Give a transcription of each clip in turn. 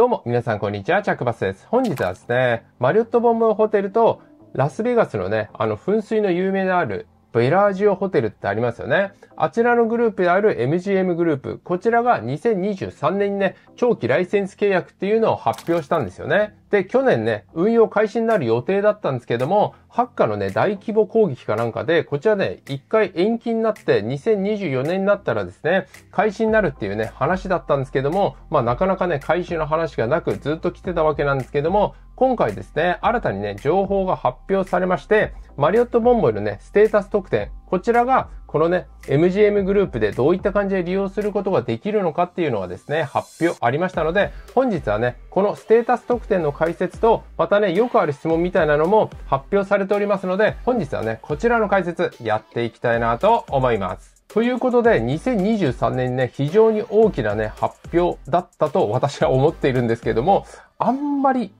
どうも、皆さんこんにちは、チャックバスです。本日はですね、マリオットボンボンホテルとラスベガスのね、噴水の有名であるベラージオホテルってありますよね。あちらのグループである MGM グループ、こちらが2023年にね、長期ライセンス契約っていうのを発表したんですよね。で、去年ね、運用開始になる予定だったんですけども、ハッカーのね、大規模攻撃かなんかで、こちらね、一回延期になって、2024年になったらですね、開始になるっていうね、話だったんですけども、まあなかなかね、開始の話がなく、ずっと来てたわけなんですけども、今回ですね、新たにね、情報が発表されまして、マリオットボンボイのね、ステータス特典、こちらが、このね、MGM グループでどういった感じで利用することができるのかっていうのがですね、発表ありましたので、本日はね、このステータス特典の解説と、またね、よくある質問みたいなのも発表されておりますので、本日はね、こちらの解説やっていきたいなと思います。ということで、2023年ね、非常に大きなね、発表だったと私は思っているんですけども、あんまり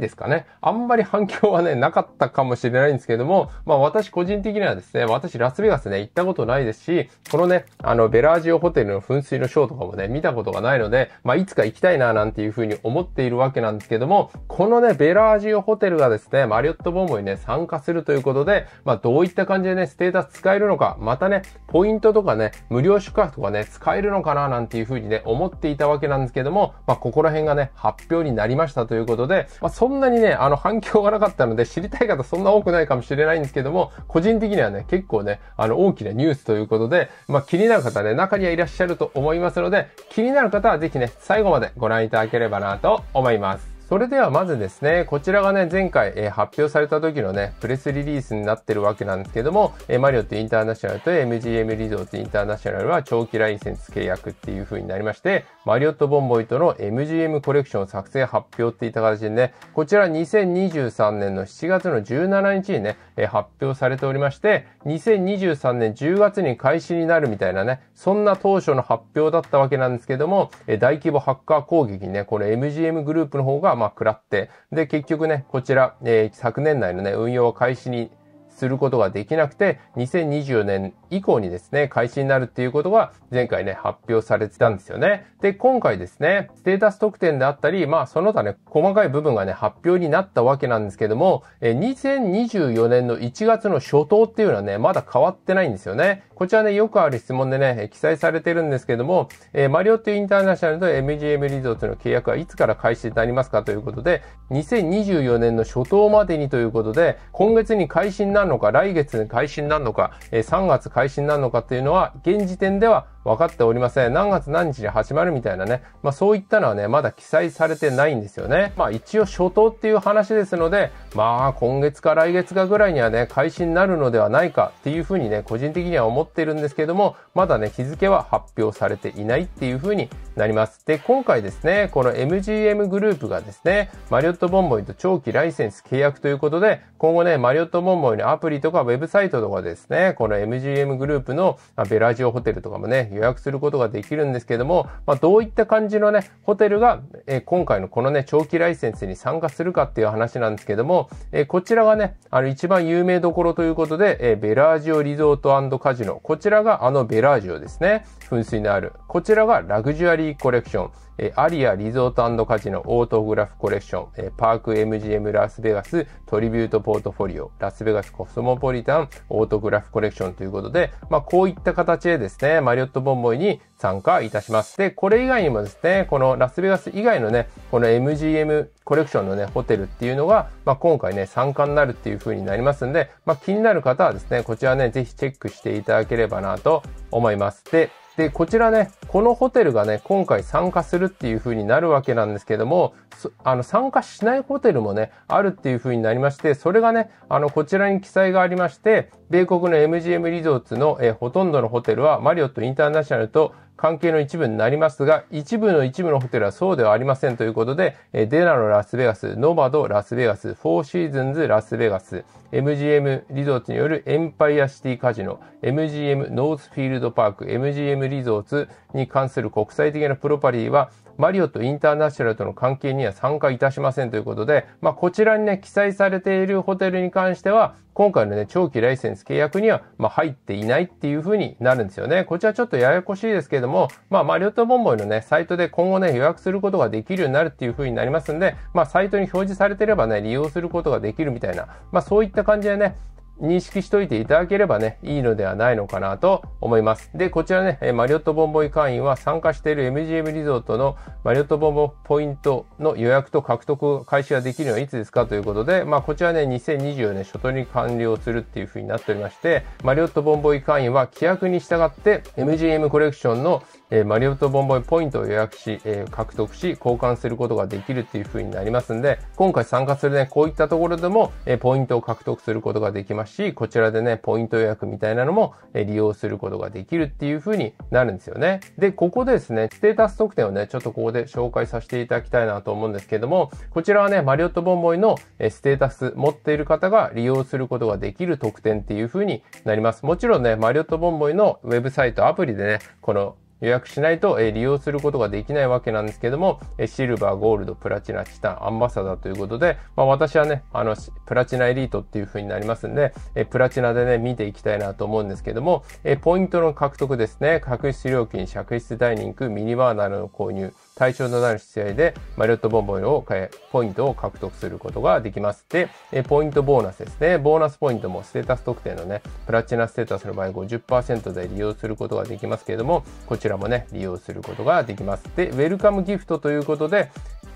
ですかね。あんまり反響はね、なかったかもしれないんですけども、まあ私個人的にはですね、私ラスベガスね、行ったことないですし、このね、ベラージオホテルの噴水のショーとかもね、見たことがないので、まあいつか行きたいな、なんていうふうに思っているわけなんですけども、このね、ベラージオホテルがですね、マリオットボンボイにね、参加するということで、まあどういった感じでね、ステータス使えるのか、またね、ポイントとかね、無料宿泊とかね、使えるのかな、なんていうふうにね、思っていたわけなんですけども、まあここら辺がね、発表になりましたということで、まあ、そんなにね、反響がなかったので、知りたい方そんな多くないかもしれないんですけども、個人的にはね、結構ね、大きなニュースということで、まあ、気になる方ね、中にはいらっしゃると思いますので、気になる方はぜひね、最後までご覧いただければなと思います。それではまずですね、こちらがね、前回、発表された時のね、プレスリリースになってるわけなんですけども、マリオットインターナショナルと MGM リゾートインターナショナルは長期ライセンス契約っていう風になりまして、マリオットボンボイとの MGM コレクション作成発表っていった形でね、こちら2023年の7月の17日にね、発表されておりまして、2023年10月に開始になるみたいなね、そんな当初の発表だったわけなんですけども、大規模ハッカー攻撃にね、この MGM グループの方がまあ食らって、で、結局ね、こちら、昨年内のね、運用を開始にすることができなくて、2024年以降にですね、開始になるっていうことが前回ね、発表されてたんですよね。で、今回ですね、ステータス特典であったり、まあその他ね、細かい部分がね、発表になったわけなんですけども、2024年の1月の初頭っていうのはね、まだ変わってないんですよね。こちらね、よくある質問でね、記載されてるんですけども、マリオットインターナショナルと MGM リゾートの契約はいつから開始になりますかということで、2024年の初頭までにということで、今月に開始になるのか、来月に開始になるのか、3月開始になるのかっていうのは、現時点では分かっておりません。何月何日に始まるみたいなね。まあそういったのはね、まだ記載されてないんですよね。まあ一応初頭っていう話ですので、まあ今月か来月かぐらいにはね、開始になるのではないかっていうふうにね、個人的には思っているんですけども、まだね、日付は発表されていないっていうふうになります。で、今回ですね、この MGM グループがですね、マリオットボンボイと長期ライセンス契約ということで、今後ね、マリオットボンボイのアプリとかウェブサイトとかですね、この MGM グループのベラジオホテルとかもね、予約することができるんですけども、まあ、どういった感じのね、ホテルが、今回のこのね、長期ライセンスに参加するかっていう話なんですけども、こちらがね、一番有名どころということで、ベラージオリゾート&カジノ。こちらがベラージオですね。噴水のある。こちらがラグジュアリーコレクション。アリアリゾート&カジノオートグラフコレクション、パーク MGM ラスベガストリビュートポートフォリオ、ラスベガスコスモポリタンオートグラフコレクションということで、まあこういった形でですね、マリオットボンボイに参加いたします。で、これ以外にもですね、このラスベガス以外のね、この MGM コレクションのね、ホテルっていうのが、まあ今回ね、参加になるっていう風になりますんで、まあ気になる方はですね、こちらね、ぜひチェックしていただければなと思います。で、こちらね、このホテルがね、今回参加するっていう風になるわけなんですけども、参加しないホテルもね、あるっていう風になりまして、それがね、こちらに記載がありまして、米国の MGM リゾートの、ほとんどのホテルはマリオットインターナショナルと関係の一部になりますが、一部のホテルはそうではありませんということで、デナロラスベガス、ノバドラスベガス、フォーシーズンズラスベガス、MGM リゾートによるエンパイアシティカジノ、MGM ノースフィールドパーク、MGM リゾートに関する国際的なプロパリーは、マリオットインターナショナルとの関係には参加いたしませんということで、こちらにね、記載されているホテルに関しては、今回のね、長期ライセンス契約には、入っていないっていう風になるんですよね。こちらちょっとややこしいですけれども、マリオットボンボイのね、サイトで今後ね、予約することができるようになるっていう風になりますんで、サイトに表示されてればね、利用することができるみたいな、そういった感じでね、認識しといていただければね、いいのではないのかなと思います。で、こちらね、マリオットボンボイ会員は参加している MGM リゾートのマリオットボンボイポイントの予約と獲得開始ができるのはいつですかということで、こちらね、2024年初頭に完了するっていう風になっておりまして、マリオットボンボイ会員は規約に従って MGM コレクションのマリオットボンボイポイントを予約し、獲得し、交換することができるっていう風になりますんで、今回参加するね、こういったところでも、ポイントを獲得することができますし、こちらでね、ポイント予約みたいなのも、利用することができるっていう風になるんですよね。で、ここでですね、ステータス特典をね、ちょっとここで紹介させていただきたいなと思うんですけども、こちらはね、マリオットボンボイの、ステータス持っている方が利用することができる特典っていう風になります。もちろんね、マリオットボンボイのウェブサイト、アプリでね、この予約しないと利用することができないわけなんですけども、シルバー、ゴールド、プラチナ、チタン、アンバサダーということで、私はね、プラチナエリートっていう風になりますんで、プラチナでね、見ていきたいなと思うんですけども、ポイントの獲得ですね、客室料金、客室ダイニング、ミニバーナーの購入、対象となる試合でマリオットボンボイをポイントを獲得することができます。で、ポイントボーナスですね。ボーナスポイントもステータス特典のね、プラチナステータスの場合 50% で利用することができますけれども、こちらもね、利用することができます。で、ウェルカムギフトということで、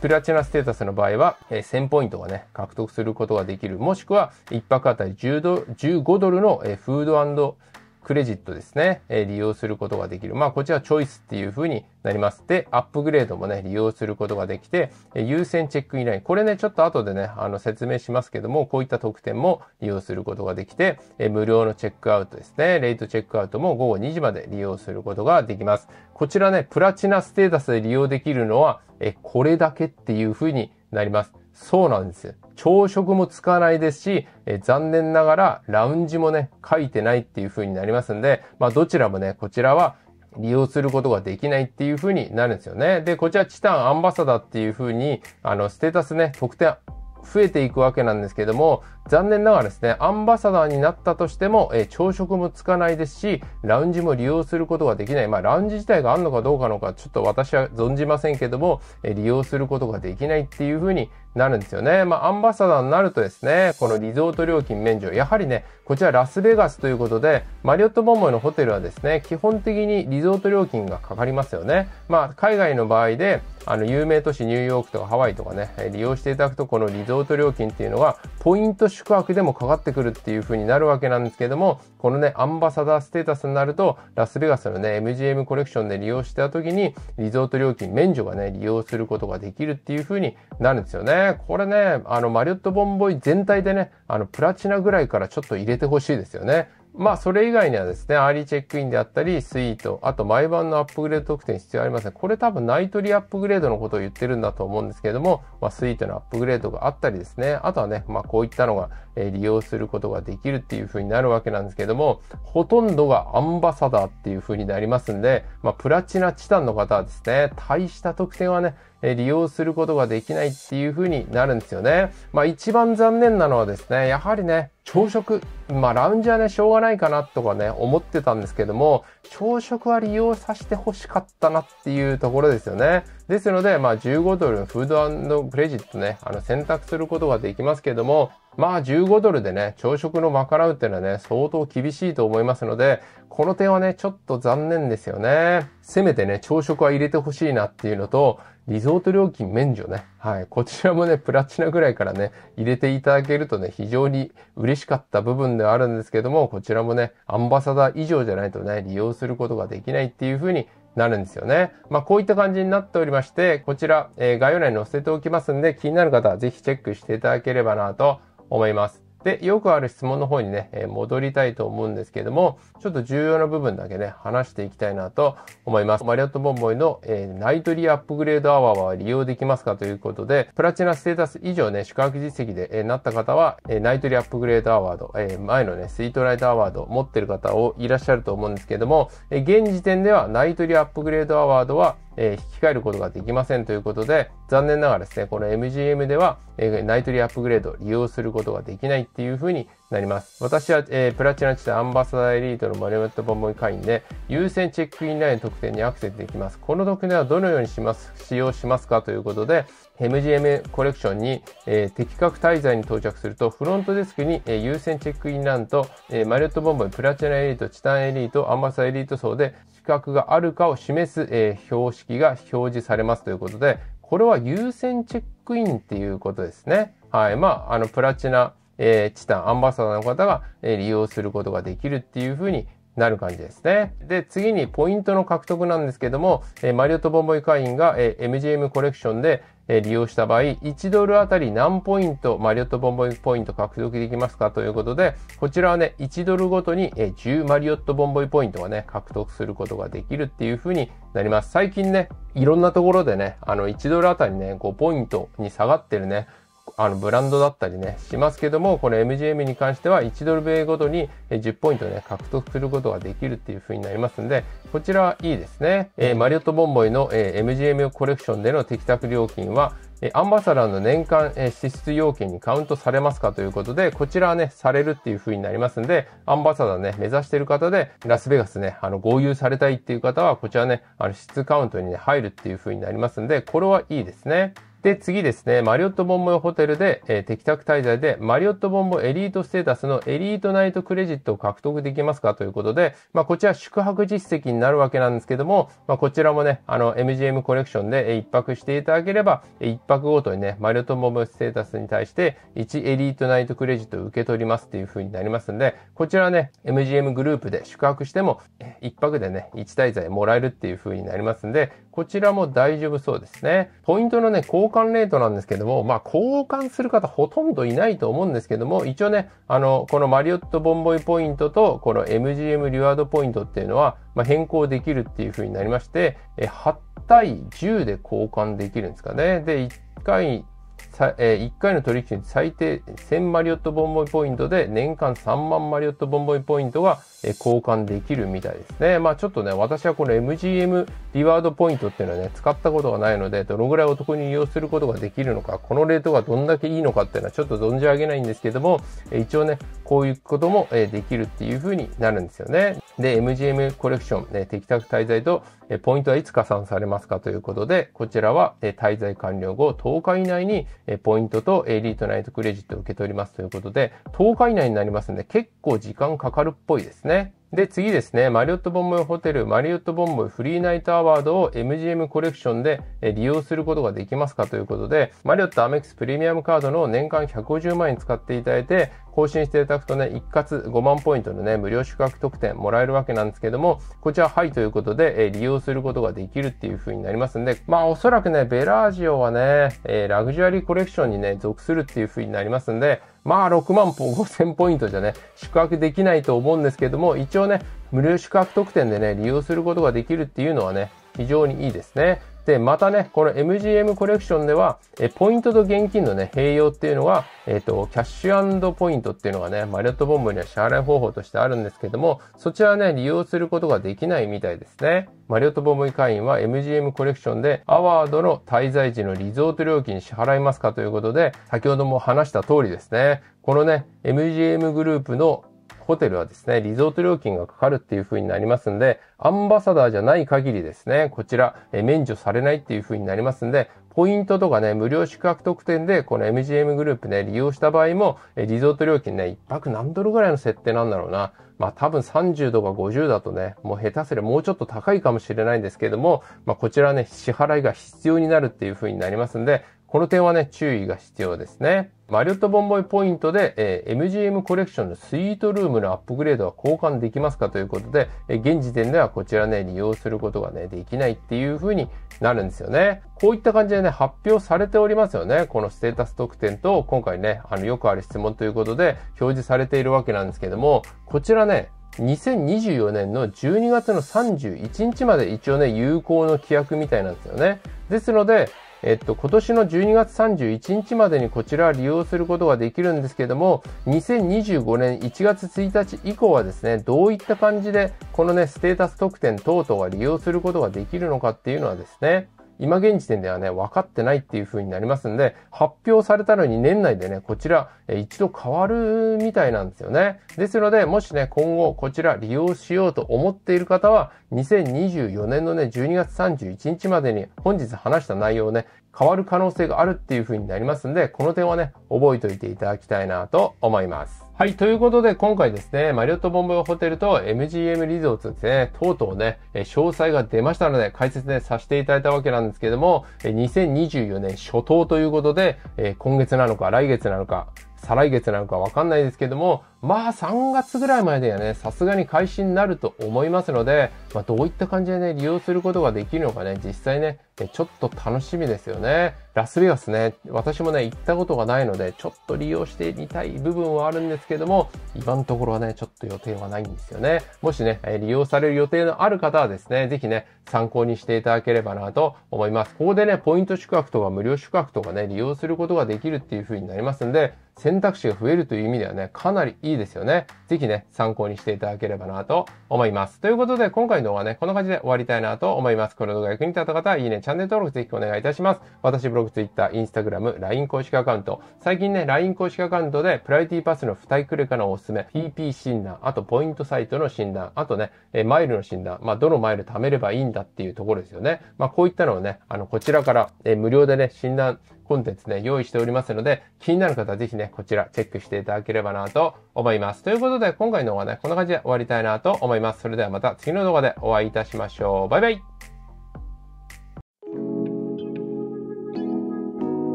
プラチナステータスの場合は、1000ポイントがね、獲得することができる。もしくは、1泊あたり15ドルのフード&クレジットですね、利用することができる。こちらチョイスっていう風になります。で、アップグレードもね、利用することができて、優先チェックインライン。これね、ちょっと後でね、説明しますけども、こういった特典も利用することができて、無料のチェックアウトですね、レイトチェックアウトも午後2時まで利用することができます。こちらね、プラチナステータスで利用できるのは、これだけっていう風になります。そうなんですよ。朝食もつかないですし、残念ながらラウンジもね、書いてないっていう風になりますんで、どちらもね、こちらは利用することができないっていう風になるんですよね。で、こちらチタンアンバサダーっていう風に、ステータスね、特典増えていくわけなんですけども、残念ながらですね、アンバサダーになったとしても、朝食もつかないですし、ラウンジも利用することができない。ラウンジ自体があるのかどうかちょっと私は存じませんけども、利用することができないっていう風になるんですよね。アンバサダーになるとですね、このリゾート料金免除、やはりね、こちらラスベガスということで、マリオットボンボイのホテルはですね、基本的にリゾート料金がかかりますよね。海外の場合で、有名都市ニューヨークとかハワイとかね、利用していただくと、このリゾート料金っていうのが、ポイント宿泊でもかかってくるっていう風になるわけなんですけども、このね、アンバサダーステータスになると、ラスベガスのね、MGM コレクションで利用した時に、リゾート料金免除がね、利用することができるっていう風になるんですよね。これね、マリオットボンボイ全体でね、プラチナぐらいからちょっと入れてほしいですよね。それ以外にはですね、アーリーチェックインであったり、スイート、あと毎晩のアップグレード特典必要ありません。これ多分ナイトリアップグレードのことを言ってるんだと思うんですけれども、スイートのアップグレードがあったりですね、あとはね、こういったのが利用することができるっていう風になるわけなんですけども、ほとんどがアンバサダーっていう風になりますんで、プラチナチタンの方はですね、大した特典はね、利用することができないっていう風になるんですよね。一番残念なのはですね、やはりね、朝食。ラウンジはね、しょうがないかなとかね、思ってたんですけども、朝食は利用させて欲しかったなっていうところですよね。ですので、15ドルのフード&クレジットね、選択することができますけども、15ドルでね、朝食の賄うっていうのはね、相当厳しいと思いますので、この点はね、ちょっと残念ですよね。せめてね、朝食は入れてほしいなっていうのと、リゾート料金免除ね。こちらもね、プラチナぐらいからね、入れていただけるとね、非常に嬉しかった部分ではあるんですけども、こちらもね、アンバサダー以上じゃないとね、利用することができないっていう風になるんですよね。こういった感じになっておりまして、こちら、概要欄に載せておきますんで、気になる方はぜひチェックしていただければなと思います。で、よくある質問の方にね、戻りたいと思うんですけども、ちょっと重要な部分だけね、話していきたいなと思います。マリオットボンボイの、ナイトリーアップグレードアワーは利用できますかということで、プラチナステータス以上ね、宿泊実績で、なった方は、ナイトリーアップグレードアワード、前のね、スイートライトアワードを持ってる方いらっしゃると思うんですけども、現時点ではナイトリーアップグレードアワードは、引き換えることができませんということで、残念ながらですね、この MGM では、ナイトリーアップグレードを利用することができないっていう風になります。私は、プラチナチタアンバサダーエリートのマリオネットバンボイ会員で、優先チェックインラインの特典にアクセスできます。この特典はどのように使用しますかということで、MGM コレクションに、的確滞在に到着すると、フロントデスクに、優先チェックインラインと、マリオネットバンボイプラチナエリート、チタンエリート、アンバサダーエリート層で、資格があるかを示す、標識が表示されますということで、これは優先チェックインっていうことですね。はい。まあ、プラチナ、チタン、アンバサダーの方が、利用することができるっていうふうになる感じですね。で、次にポイントの獲得なんですけども、マリオットボンボイ会員が、MGM コレクションで、利用した場合、1ドルあたり何ポイント、マリオットボンボイポイント獲得できますかということで、こちらはね、1ドルごとに10マリオットボンボイポイントがね、獲得することができるっていう風になります。最近ね、いろんなところでね、1ドルあたりね、5ポイントに下がってるね、ブランドだったりね、しますけども、この MGM に関しては1ドル米ごとに10ポイントね、獲得することができるっていう風になりますんで、こちらはいいですね。マリオットボンボイの MGM コレクションでの適格料金は、アンバサダーの年間支出要件にカウントされますかということで、こちらはね、されるっていう風になりますんで、アンバサダーね、目指してる方で、ラスベガスね、合流されたいっていう方は、こちらね、支出カウントにね、入るっていう風になりますんで、これはいいですね。で、次ですね、マリオットボンボイホテルで、的確滞在で、マリオットボンボイエリートステータスのエリートナイトクレジットを獲得できますかということで、まあ、こちら宿泊実績になるわけなんですけども、まあ、こちらもね、MGM コレクションで1泊していただければ、1泊ごとにね、マリオットボンボイステータスに対して、1エリートナイトクレジットを受け取りますっていう風になりますんで、こちらね、MGM グループで宿泊しても、1泊でね、1滞在もらえるっていう風になりますんで、こちらも大丈夫そうですね。ポイントのね、交換レートなんですけども、まあ、交換する方ほとんどいないと思うんですけども、一応ね、このマリオットボンボイポイントと、この MGM リワードポイントっていうのは、まあ、変更できるっていう風になりまして、8対10で交換できるんですかね。で、1回の取引に最低1000マリオットボンボイポイントで年間3万マリオットボンボイポイントが交換できるみたいですね。まあちょっとね、私はこの MGM リワードポイントっていうのはね、使ったことがないので、どのぐらいお得に利用することができるのか、このレートがどんだけいいのかっていうのはちょっと存じ上げないんですけども、一応ね、こういうこともできるっていう風になるんですよね。で、MGM コレクション、的確滞在とポイントはいつ加算されますかということで、こちらは滞在完了後10日以内にポイントとエリートナイトクレジットを受け取りますということで、10日以内になりますんで、結構時間かかるっぽいですね。で、次ですね、マリオットボンボイホテル、マリオットボンボイフリーナイトアワードを MGM コレクションで利用することができますかということで、マリオットアメックスプレミアムカードの年間150万円使っていただいて、更新していただくとね、一括5万ポイントのね、無料宿泊特典もらえるわけなんですけども、こちらはいということで、利用することができるっていう風になりますんで、まあおそらくね、ベラージオはね、ラグジュアリーコレクションにね、属するっていう風になりますんで、まあ6万5000ポイントじゃね、宿泊できないと思うんですけども、一応ね、無料宿泊特典でね、利用することができるっていうのはね、非常にいいですね。で、またね、この MGM コレクションでは、ポイントと現金のね、併用っていうのが、キャッシュ&ポイントっていうのがね、マリオットボンボイには支払い方法としてあるんですけども、そちらはね、利用することができないみたいですね。マリオットボンボイ会員は MGM コレクションでアワードの滞在時のリゾート料金に支払いますかということで、先ほども話した通りですね、このね、MGM グループのホテルはですね、リゾート料金がかかるっていう風になりますんで、アンバサダーじゃない限りですね、こちら、免除されないっていう風になりますんで、ポイントとかね、無料宿泊特典で、この MGM グループね、利用した場合も、リゾート料金ね、1泊何ドルぐらいの設定なんだろうな。まあ多分30とか50だとね、もう下手すればもうちょっと高いかもしれないんですけども、まあこちらね、支払いが必要になるっていう風になりますんで、この点はね、注意が必要ですね。マリオットボンボイポイントで、MGM コレクションのスイートルームのアップグレードは交換できますかということで、現時点ではこちらね、利用することがね、できないっていう風になるんですよね。こういった感じでね、発表されておりますよね。このステータス特典と、今回ね、よくある質問ということで、表示されているわけなんですけども、こちらね、2024年の12月の31日まで一応ね、有効の規約みたいなんですよね。ですので、今年の12月31日までにこちらは利用することができるんですけれども、2025年1月1日以降はですね、どういった感じでこのね、ステータス特典等々が利用することができるのかっていうのはですね、今現時点ではね、分かってないっていう風になりますんで、発表されたのに年内でね、こちら、一度変わるみたいなんですよね。ですので、もしね、今後こちら利用しようと思っている方は、2024年のね、12月31日までに本日話した内容ね、変わる可能性があるっていう風になりますんで、この点はね、覚えておいていただきたいなと思います。はい、ということで今回ですね、マリオットボンボイホテルと MGM リゾートですね、とうとうね、詳細が出ましたので解説ね、させていただいたわけなんですけれども、2024年初頭ということで、今月なのか来月なのか、再来月なのかわかんないですけども、まあ3月ぐらいまでにはね、さすがに開始になると思いますので、まあどういった感じでね、利用することができるのかね、実際ね、ちょっと楽しみですよね。ラスベガスね、私もね、行ったことがないので、ちょっと利用してみたい部分はあるんですけども、今のところはね、ちょっと予定はないんですよね。もしね、利用される予定のある方はですね、ぜひね、参考にしていただければなと思います。ここでね、ポイント宿泊とか無料宿泊とかね、利用することができるっていう風になりますんで、選択肢が増えるという意味ではね、かなりいいですよね。ぜひね、参考にしていただければなと思います。ということで、今回の動画はね、こんな感じで終わりたいなと思います。この動画が役に立った方は、いいね、チャンネル登録ぜひお願いいたします。私、ブログ、Twitter、Instagram、LINE 公式アカウント。最近ね、LINE 公式アカウントで、プライオリティパスの付帯クレカのおすすめ、PP 診断、あとポイントサイトの診断、あとね、マイルの診断、まあ、どのマイル貯めればいいんだっていうところですよね。まあ、こういったのをね、こちらから、無料でね、診断、コンテンツね、用意しておりますので、気になる方はぜひね、こちらチェックしていただければなと思います。ということで、今回の動画はね、こんな感じで終わりたいなと思います。それではまた次の動画でお会いいたしましょう。バイバイ。